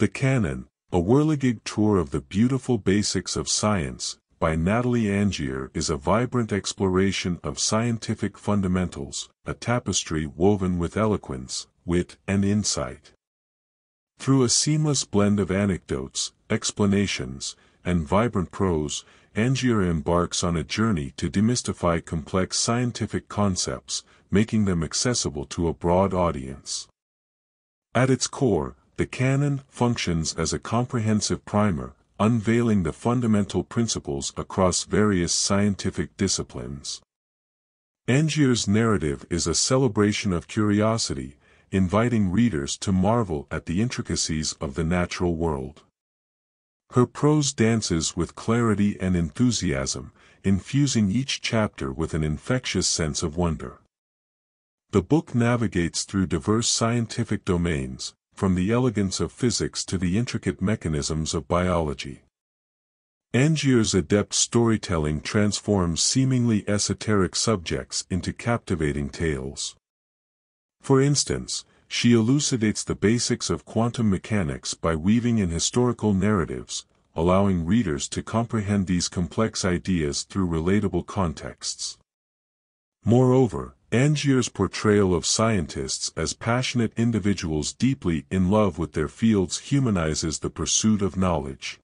The Canon, a whirligig tour of the beautiful basics of science, by Natalie Angier is a vibrant exploration of scientific fundamentals, a tapestry woven with eloquence, wit, and insight. Through a seamless blend of anecdotes, explanations, and vibrant prose, Angier embarks on a journey to demystify complex scientific concepts, making them accessible to a broad audience. At its core, the Canon functions as a comprehensive primer, unveiling the fundamental principles across various scientific disciplines. Angier's narrative is a celebration of curiosity, inviting readers to marvel at the intricacies of the natural world. Her prose dances with clarity and enthusiasm, infusing each chapter with an infectious sense of wonder. The book navigates through diverse scientific domains, from the elegance of physics to the intricate mechanisms of biology. Angier's adept storytelling transforms seemingly esoteric subjects into captivating tales. For instance, she elucidates the basics of quantum mechanics by weaving in historical narratives, allowing readers to comprehend these complex ideas through relatable contexts. Moreover, Angier's portrayal of scientists as passionate individuals deeply in love with their fields humanizes the pursuit of knowledge.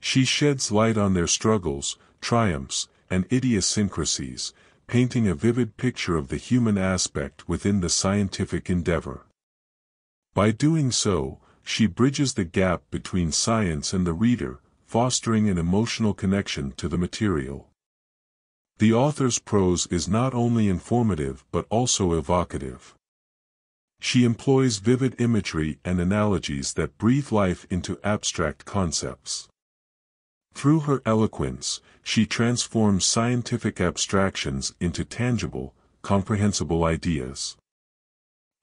She sheds light on their struggles, triumphs, and idiosyncrasies, painting a vivid picture of the human aspect within the scientific endeavor. By doing so, she bridges the gap between science and the reader, fostering an emotional connection to the material. The author's prose is not only informative but also evocative. She employs vivid imagery and analogies that breathe life into abstract concepts. Through her eloquence, she transforms scientific abstractions into tangible, comprehensible ideas.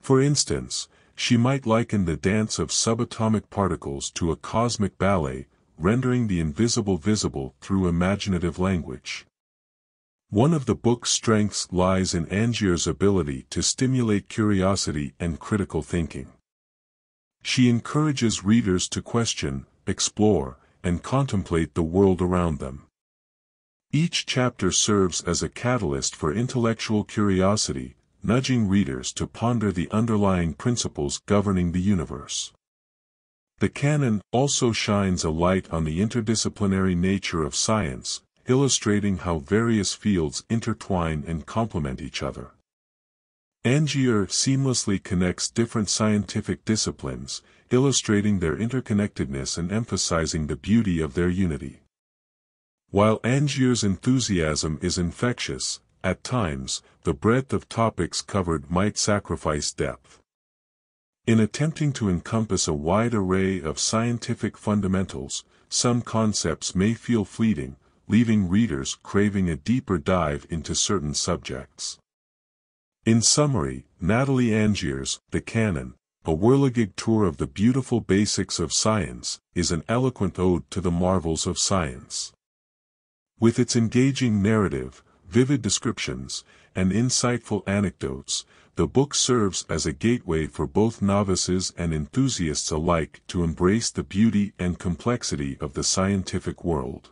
For instance, she might liken the dance of subatomic particles to a cosmic ballet, rendering the invisible visible through imaginative language. One of the book's strengths lies in Angier's ability to stimulate curiosity and critical thinking. She encourages readers to question, explore, and contemplate the world around them. Each chapter serves as a catalyst for intellectual curiosity, nudging readers to ponder the underlying principles governing the universe. The Canon also shines a light on the interdisciplinary nature of science, illustrating how various fields intertwine and complement each other. Angier seamlessly connects different scientific disciplines, illustrating their interconnectedness and emphasizing the beauty of their unity. While Angier's enthusiasm is infectious, at times, the breadth of topics covered might sacrifice depth. In attempting to encompass a wide array of scientific fundamentals, some concepts may feel fleeting, leaving readers craving a deeper dive into certain subjects. In summary, Natalie Angier's The Canon, a whirligig tour of the beautiful basics of science, is an eloquent ode to the marvels of science. With its engaging narrative, vivid descriptions, and insightful anecdotes, the book serves as a gateway for both novices and enthusiasts alike to embrace the beauty and complexity of the scientific world.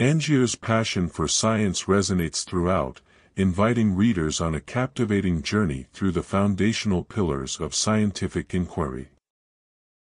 Angier's passion for science resonates throughout, inviting readers on a captivating journey through the foundational pillars of scientific inquiry.